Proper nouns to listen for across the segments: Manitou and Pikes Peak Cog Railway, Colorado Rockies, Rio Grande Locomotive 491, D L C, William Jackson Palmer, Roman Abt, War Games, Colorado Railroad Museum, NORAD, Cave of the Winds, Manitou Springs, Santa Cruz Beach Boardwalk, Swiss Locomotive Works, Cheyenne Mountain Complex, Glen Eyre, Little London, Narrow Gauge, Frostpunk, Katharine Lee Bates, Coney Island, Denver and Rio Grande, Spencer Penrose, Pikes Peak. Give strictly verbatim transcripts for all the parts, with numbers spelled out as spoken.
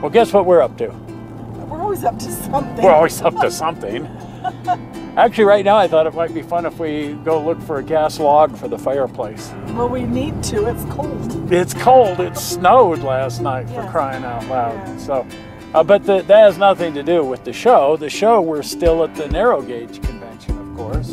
Well, guess what we're up to? We're always up to something. We're always up to something. Actually, right now, I thought it might be fun if we go look for a gas log for the fireplace. Well, we need to. It's cold. It's cold. It snowed last night, yeah. For crying out loud. Yeah. So, uh, but the, that has nothing to do with the show. The show, we're still at the narrow gauge convention, of course.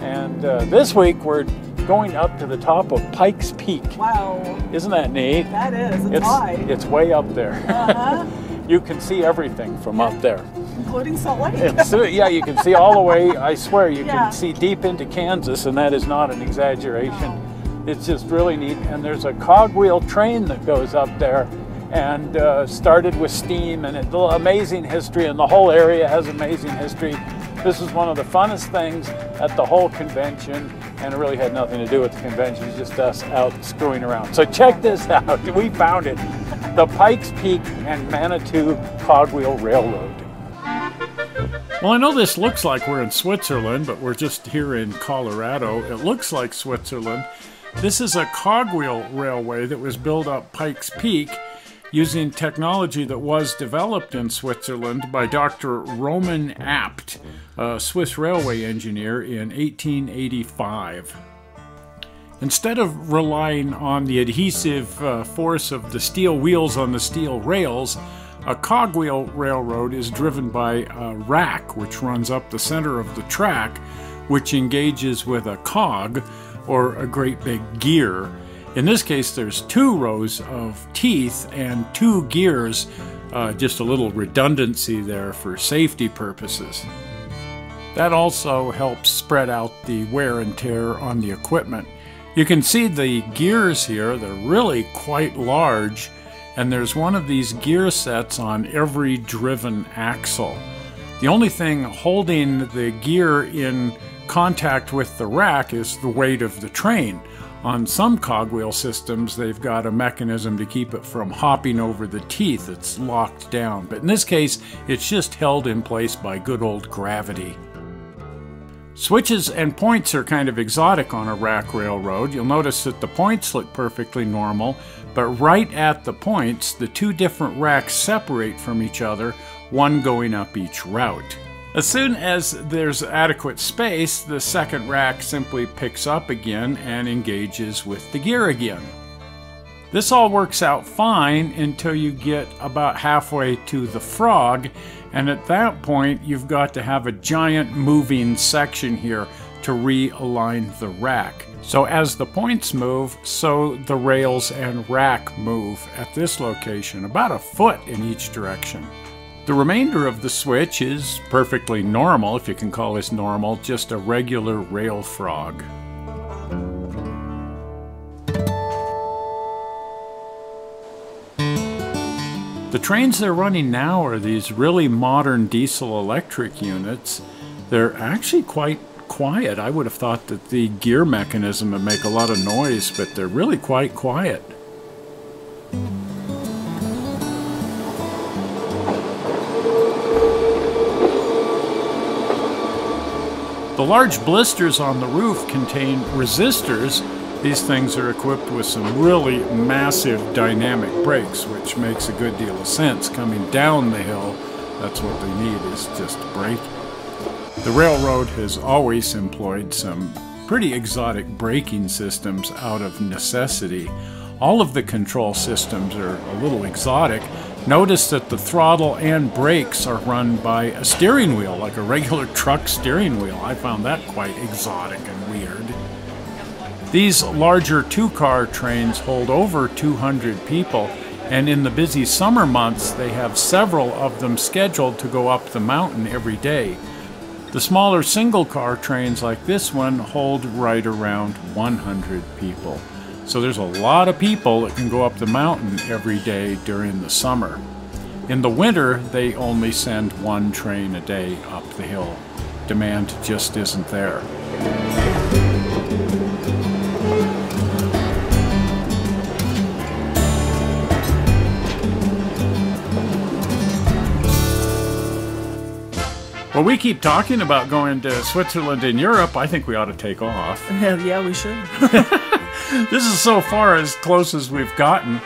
And uh, this week, we're going up to the top of Pikes Peak. Wow. Isn't that neat? That is. It's, it's high. It's way up there. Uh-huh. You can see everything from up there. Including Salt Lake. So, yeah, you can see all the way, I swear, you yeah. can see deep into Kansas, and that is not an exaggeration. No. It's just really neat, and there's a cogwheel train that goes up there, and uh, started with steam, and it, amazing history, and the whole area has amazing history. This is one of the funnest things at the whole convention, and it really had nothing to do with the convention, it was just us out screwing around. So check this out, we found it. The Pikes Peak and Manitou Cogwheel Railroad. Well, I know this looks like we're in Switzerland, but we're just here in Colorado. It looks like Switzerland. This is a cogwheel railway that was built up Pikes Peak using technology that was developed in Switzerland by Doctor Roman Abt, a Swiss railway engineer, in eighteen eighty-five. Instead of relying on the adhesive uh, force of the steel wheels on the steel rails, a cogwheel railroad is driven by a rack which runs up the center of the track, which engages with a cog, or a great big gear. In this case, there's two rows of teeth and two gears, uh, just a little redundancy there for safety purposes. That also helps spread out the wear and tear on the equipment. You can see the gears here, they're really quite large, and there's one of these gear sets on every driven axle. The only thing holding the gear in contact with the rack is the weight of the train. On some cogwheel systems, they've got a mechanism to keep it from hopping over the teeth. It's locked down, but in this case, it's just held in place by good old gravity. Switches and points are kind of exotic on a rack railroad. You'll notice that the points look perfectly normal, but right at the points, the two different racks separate from each other, one going up each route. As soon as there's adequate space, the second rack simply picks up again and engages with the gear again. This all works out fine until you get about halfway to the frog, and at that point you've got to have a giant moving section here to realign the rack. So as the points move, so the rails and rack move at this location, about a foot in each direction. The remainder of the switch is perfectly normal, if you can call this normal, just a regular rail frog. The trains they're running now are these really modern diesel electric units. They're actually quite quiet. I would have thought that the gear mechanism would make a lot of noise, but they're really quite quiet. The large blisters on the roof contain resistors. These things are equipped with some really massive dynamic brakes, which makes a good deal of sense. Coming down the hill, that's what they need, is just brake. The railroad has always employed some pretty exotic braking systems out of necessity. All of the control systems are a little exotic. Notice that the throttle and brakes are run by a steering wheel, like a regular truck steering wheel. I found that quite exotic and weird. These larger two-car trains hold over two hundred people, and in the busy summer months, they have several of them scheduled to go up the mountain every day. The smaller single-car trains like this one hold right around one hundred people. So there's a lot of people that can go up the mountain every day during the summer. In the winter, they only send one train a day up the hill. Demand just isn't there. Well, we keep talking about going to Switzerland and Europe. I think we ought to take off. Hell yeah, we should. This is so far as close as we've gotten.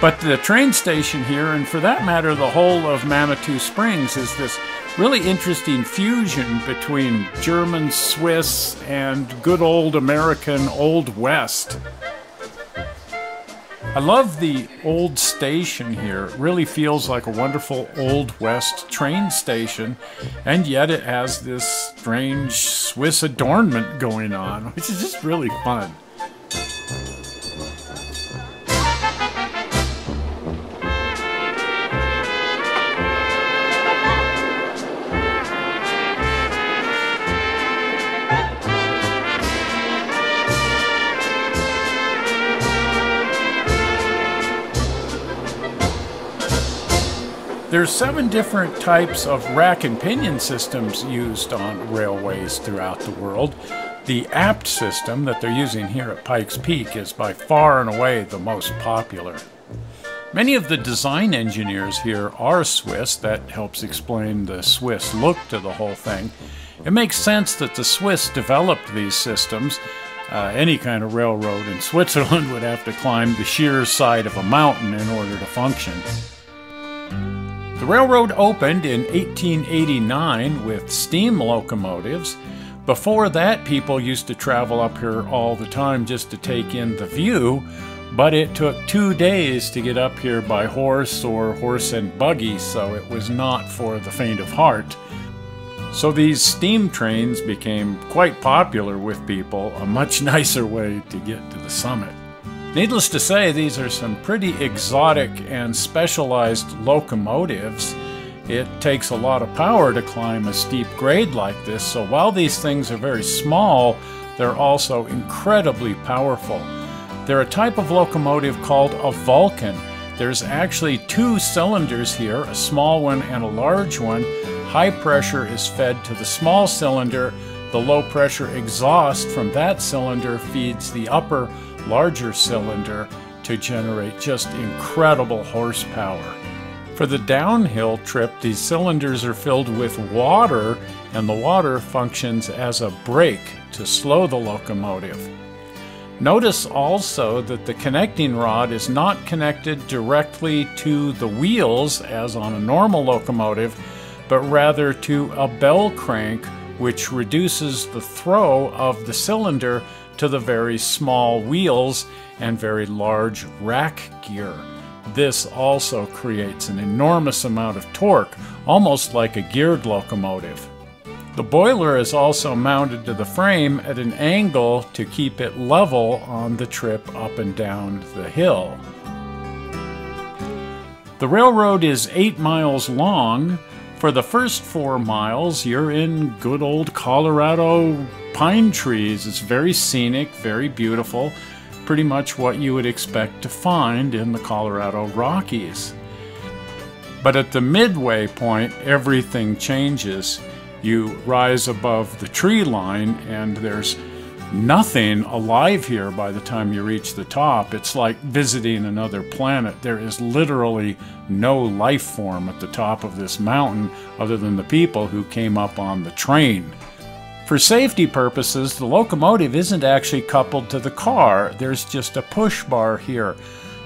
But the train station here, and for that matter the whole of Manitou Springs, is this really interesting fusion between German, Swiss, and good old American Old West. I love the old station here. It really feels like a wonderful Old West train station, and yet it has this strange Swiss adornment going on, which is just really fun. There's seven different types of rack and pinion systems used on railways throughout the world. The Abt system that they're using here at Pikes Peak is by far and away the most popular. Many of the design engineers here are Swiss. That helps explain the Swiss look to the whole thing. It makes sense that the Swiss developed these systems. Uh, any kind of railroad in Switzerland would have to climb the sheer side of a mountain in order to function. The railroad opened in eighteen eighty-nine with steam locomotives. Before that, people used to travel up here all the time just to take in the view, but it took two days to get up here by horse or horse and buggy, so it was not for the faint of heart. So these steam trains became quite popular with people, a much nicer way to get to the summit. Needless to say, these are some pretty exotic and specialized locomotives. It takes a lot of power to climb a steep grade like this, so while these things are very small, they're also incredibly powerful. They're a type of locomotive called a Vulcan. There's actually two cylinders here, a small one and a large one. High pressure is fed to the small cylinder. The low pressure exhaust from that cylinder feeds the upper larger cylinder to generate just incredible horsepower. For the downhill trip, these cylinders are filled with water, and the water functions as a brake to slow the locomotive. Notice also that the connecting rod is not connected directly to the wheels as on a normal locomotive, but rather to a bell crank, which reduces the throw of the cylinder to the very small wheels and very large rack gear. This also creates an enormous amount of torque, almost like a geared locomotive. The boiler is also mounted to the frame at an angle to keep it level on the trip up and down the hill. The railroad is eight miles long. For the first four miles, you're in good old Colorado pine trees. It's very scenic, very beautiful, pretty much what you would expect to find in the Colorado Rockies. But at the midway point, everything changes. You rise above the tree line, and there's nothing alive here by the time you reach the top. It's like visiting another planet. There is literally no life form at the top of this mountain other than the people who came up on the train. For safety purposes, the locomotive isn't actually coupled to the car. There's just a push bar here.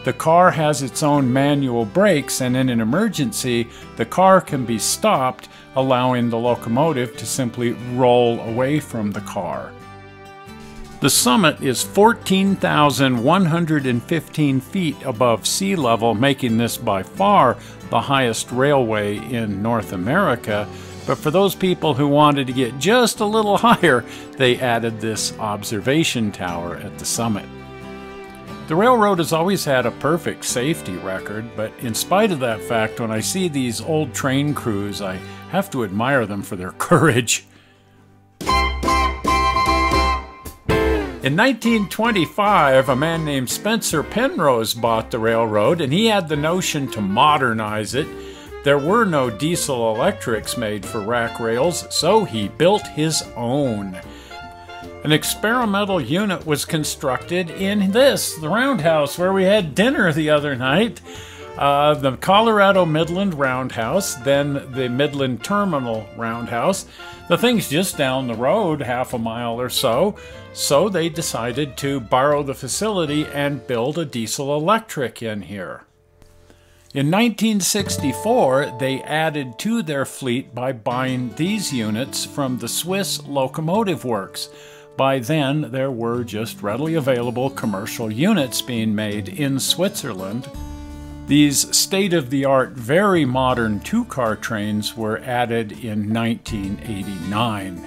The car has its own manual brakes, and in an emergency, the car can be stopped, allowing the locomotive to simply roll away from the car. The summit is fourteen thousand one hundred fifteen feet above sea level, making this by far the highest railway in North America. But for those people who wanted to get just a little higher, they added this observation tower at the summit. The railroad has always had a perfect safety record, but in spite of that fact, when I see these old train crews, I have to admire them for their courage. In nineteen twenty-five, a man named Spencer Penrose bought the railroad, and he had the notion to modernize it. There were no diesel electrics made for rack rails, so he built his own. An experimental unit was constructed in this, the roundhouse where we had dinner the other night. Uh, the Colorado Midland Roundhouse, then the Midland Terminal Roundhouse. The thing's just down the road, half a mile or so, so they decided to borrow the facility and build a diesel electric in here. In nineteen sixty-four, they added to their fleet by buying these units from the Swiss Locomotive Works. By then, there were just readily available commercial units being made in Switzerland. These state-of-the-art, very modern two-car trains were added in nineteen eighty-nine.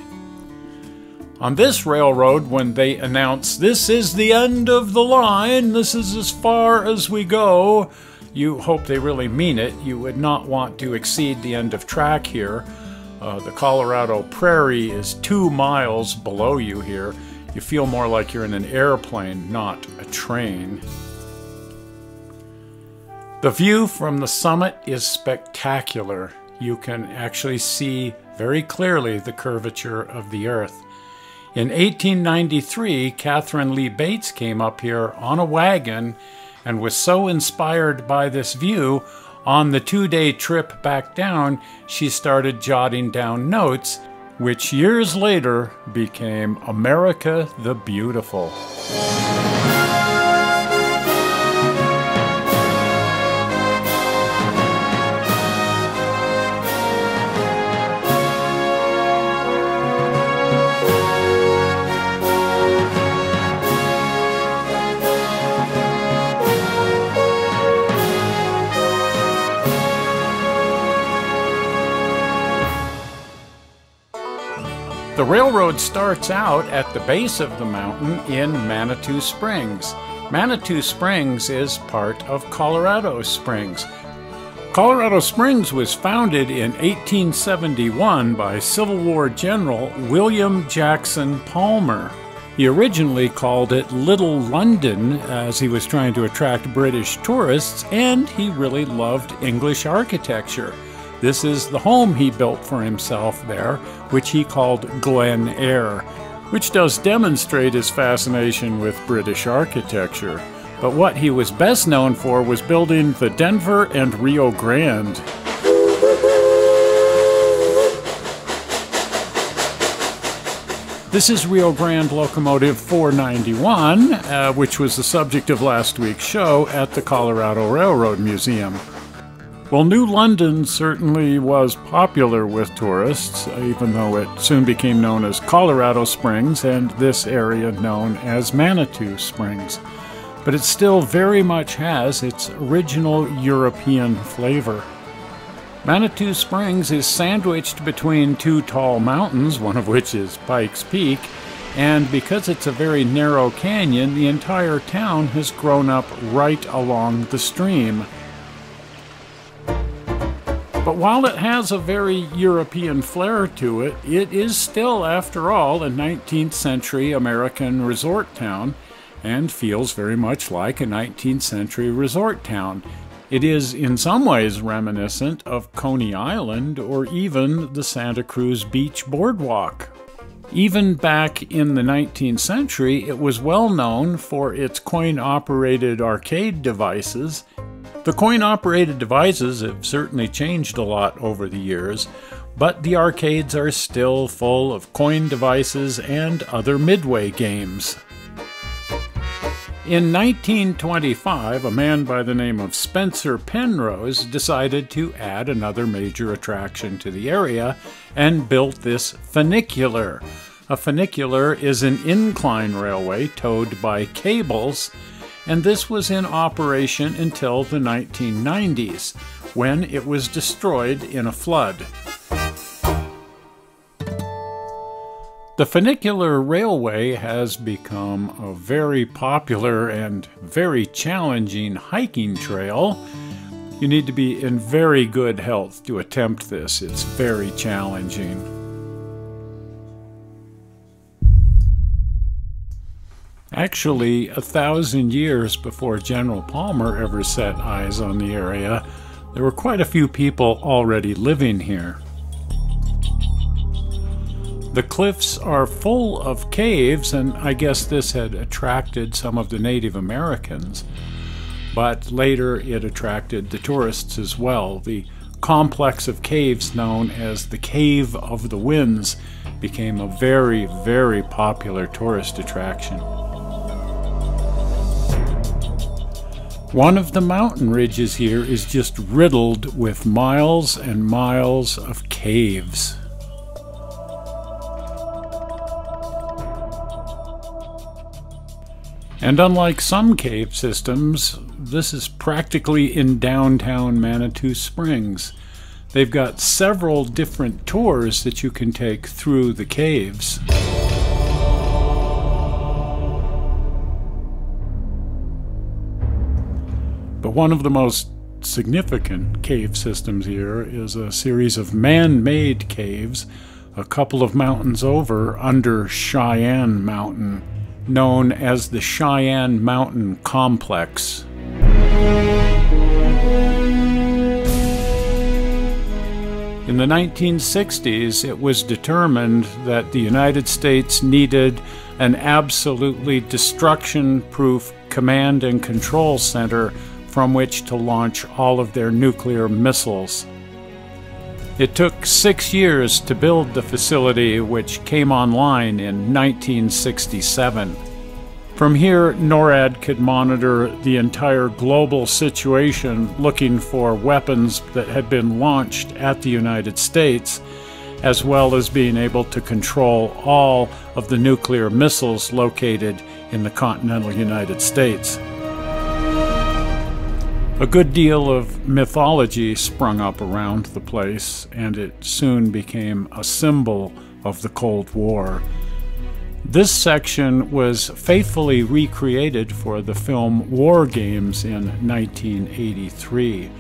On this railroad, when they announced, "This is the end of the line, this is as far as we go," you hope they really mean it. You would not want to exceed the end of track here. Uh, the Colorado Prairie is two miles below you here. You feel more like you're in an airplane, not a train. The view from the summit is spectacular. You can actually see very clearly the curvature of the earth. In eighteen ninety-three, Katharine Lee Bates came up here on a wagon and was so inspired by this view, on the two-day trip back down, she started jotting down notes, which years later became America the Beautiful. The railroad starts out at the base of the mountain in Manitou Springs. Manitou Springs is part of Colorado Springs. Colorado Springs was founded in eighteen seventy-one by Civil War General William Jackson Palmer. He originally called it Little London as he was trying to attract British tourists, and he really loved English architecture. This is the home he built for himself there, which he called Glen Eyre, which does demonstrate his fascination with British architecture. But what he was best known for was building the Denver and Rio Grande. This is Rio Grande Locomotive four ninety-one, uh, which was the subject of last week's show at the Colorado Railroad Museum. Well, New London certainly was popular with tourists, even though it soon became known as Colorado Springs and this area known as Manitou Springs. But it still very much has its original European flavor. Manitou Springs is sandwiched between two tall mountains, one of which is Pikes Peak, and because it's a very narrow canyon, the entire town has grown up right along the stream. But while it has a very European flair to it, it is still, after all, a nineteenth century American resort town and feels very much like a nineteenth century resort town. It is in some ways reminiscent of Coney Island or even the Santa Cruz Beach Boardwalk. Even back in the nineteenth century, it was well known for its coin-operated arcade devices. The coin-operated devices have certainly changed a lot over the years, but the arcades are still full of coin devices and other midway games. In nineteen twenty-five, a man by the name of Spencer Penrose decided to add another major attraction to the area and built this funicular. A funicular is an incline railway towed by cables, and this was in operation until the nineteen nineties, when it was destroyed in a flood. The funicular railway has become a very popular and very challenging hiking trail. You need to be in very good health to attempt this. It's very challenging. Actually, a thousand years before General Palmer ever set eyes on the area, there were quite a few people already living here. The cliffs are full of caves, and I guess this had attracted some of the Native Americans. But later it attracted the tourists as well. The complex of caves known as the Cave of the Winds became a very, very popular tourist attraction. One of the mountain ridges here is just riddled with miles and miles of caves. And unlike some cave systems, this is practically in downtown Manitou Springs. They've got several different tours that you can take through the caves. But one of the most significant cave systems here is a series of man-made caves a couple of mountains over under Cheyenne Mountain, known as the Cheyenne Mountain Complex. In the nineteen sixties, it was determined that the United States needed an absolutely destruction-proof command and control center from which to launch all of their nuclear missiles. It took six years to build the facility, which came online in nineteen sixty-seven. From here, NORAD could monitor the entire global situation, looking for weapons that had been launched at the United States, as well as being able to control all of the nuclear missiles located in the continental United States. A good deal of mythology sprung up around the place, and it soon became a symbol of the Cold War. This section was faithfully recreated for the film War Games in nineteen eighty-three.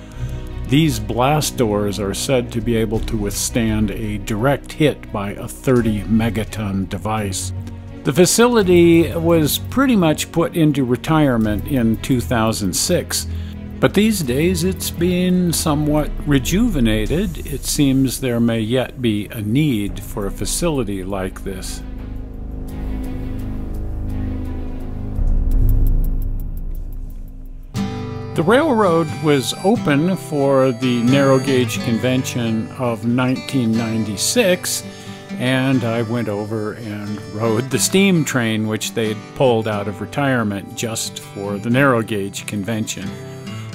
These blast doors are said to be able to withstand a direct hit by a thirty megaton device. The facility was pretty much put into retirement in two thousand six, but these days it's being somewhat rejuvenated. It seems there may yet be a need for a facility like this. The railroad was open for the narrow gauge convention of nineteen ninety-six, and I went over and rode the steam train which they'd pulled out of retirement just for the narrow gauge convention.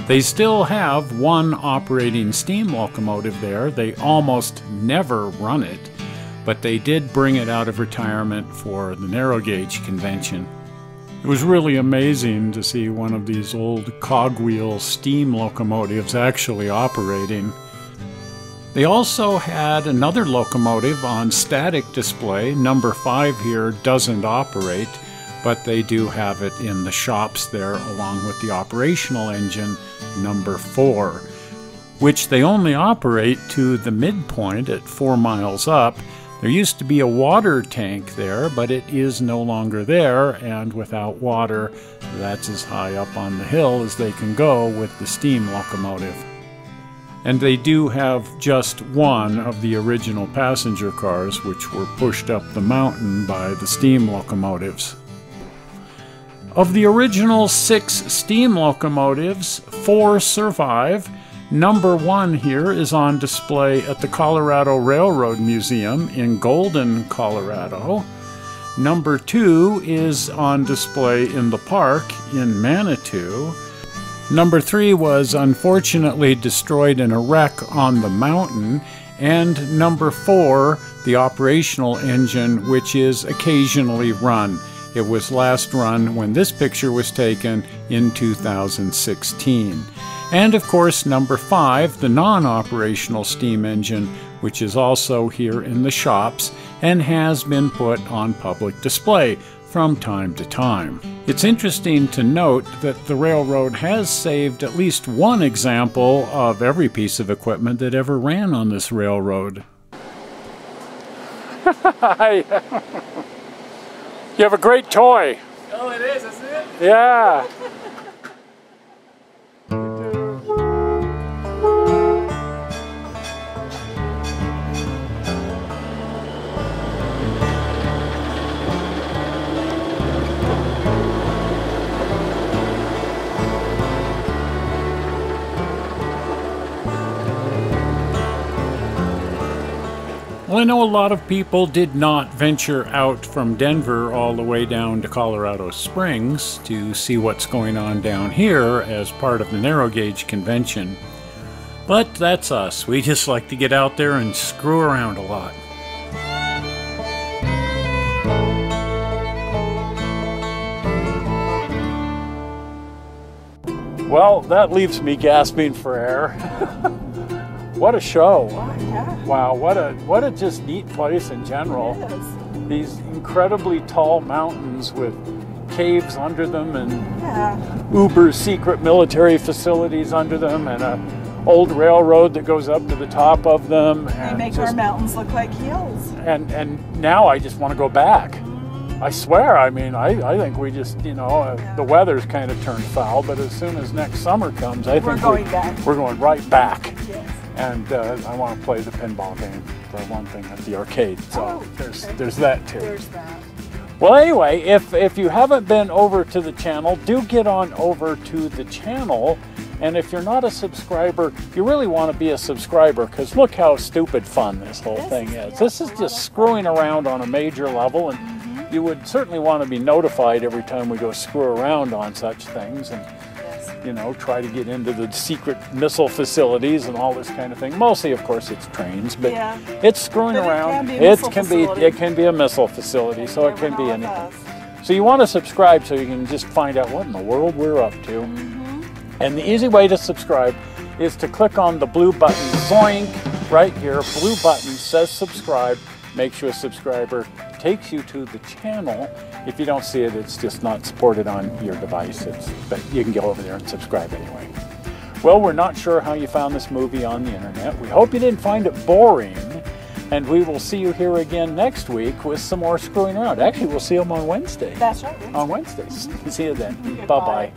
They still have one operating steam locomotive there. They almost never run it, but they did bring it out of retirement for the narrow gauge convention. It was really amazing to see one of these old cogwheel steam locomotives actually operating. They also had another locomotive on static display. Number five here doesn't operate, but they do have it in the shops there along with the operational engine number four, which they only operate to the midpoint at four miles up. There used to be a water tank there, but it is no longer there, and without water, that's as high up on the hill as they can go with the steam locomotive. And they do have just one of the original passenger cars, which were pushed up the mountain by the steam locomotives. Of the original six steam locomotives, four survive. Number one here is on display at the Colorado Railroad Museum in Golden, Colorado. Number two is on display in the park in Manitou. Number three was unfortunately destroyed in a wreck on the mountain. And number four, the operational engine, which is occasionally run. It was last run when this picture was taken in two thousand sixteen. And of course, number five, the non-operational steam engine, which is also here in the shops and has been put on public display from time to time. It's interesting to note that the railroad has saved at least one example of every piece of equipment that ever ran on this railroad. You have a great toy. Oh, it is, isn't it? Yeah. Well, I know a lot of people did not venture out from Denver all the way down to Colorado Springs to see what's going on down here as part of the narrow gauge convention. But that's us. We just like to get out there and screw around a lot. Well, that leaves me gasping for air. What a show. Oh, yeah. Wow, what a what a just neat place in general. These incredibly tall mountains with caves under them and yeah. uber secret military facilities under them and a old railroad that goes up to the top of them. They and make just, our mountains look like hills. And and now I just want to go back. I swear, I mean, I, I think we just, you know, uh, yeah. the weather's kind of turned foul, but as soon as next summer comes, I we're think going we, we're going right back. Yes. And uh, I want to play the pinball game, for one thing, at the arcade. So oh, there's, okay. there's that, too. There's that. Well, anyway, if, if you haven't been over to the channel, do get on over to the channel. And if you're not a subscriber, you really want to be a subscriber, because look how stupid fun this whole this thing is. is. Yeah, this is just screwing around on a major level. and. Mm-hmm. You would certainly want to be notified every time we go screw around on such things and, yes. you know, try to get into the secret missile facilities and all this kind of thing. Mostly, of course, it's trains, but yeah. it's screwing but around. It can be, it can be, it can be a missile facility, so it can be anything. Us. So you want to subscribe so you can just find out what in the world we're up to. Mm-hmm. And the easy way to subscribe is to click on the blue button, zoink, right here. Blue button says subscribe. Makes you a subscriber, takes you to the channel. If you don't see it, it's just not supported on your device, it's, but you can go over there and subscribe anyway. Well, we're not sure how you found this movie on the internet. We hope you didn't find it boring, and we will see you here again next week with some more screwing around. Actually, we'll see them on Wednesday. That's right. Wednesday. On Wednesdays. Mm-hmm. See you then. Bye-bye.